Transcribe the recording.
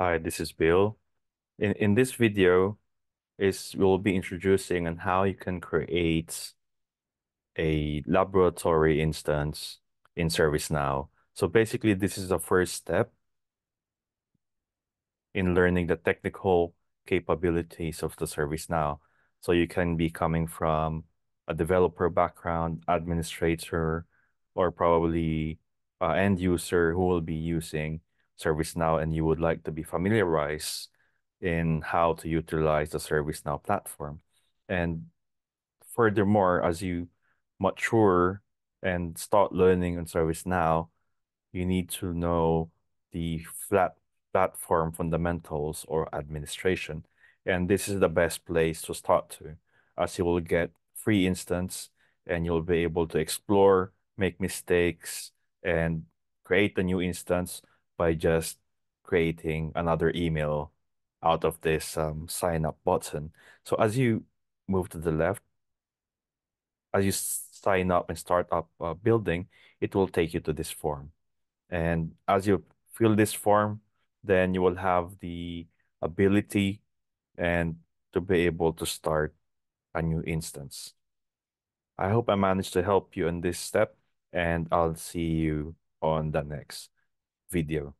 Hi, this is Bill. In this video, we'll be introducing on how you can create a laboratory instance in ServiceNow. So basically, this is the first step in learning the technical capabilities of the ServiceNow. So you can be coming from a developer background, administrator, or probably an end user who will be using ServiceNow, and you would like to be familiarized in how to utilize the ServiceNow platform. And furthermore, as you mature and start learning on ServiceNow, you need to know the platform fundamentals or administration. And this is the best place to start to, as you will get free instance and you'll be able to explore, make mistakes, and create a new instance by just creating another email out of this sign up button. So as you move to the left, as you sign up and start up building, it will take you to this form. And as you fill this form, then you will have the ability and to be able to start a new instance. I hope I managed to help you in this step, and I'll see you on the next video.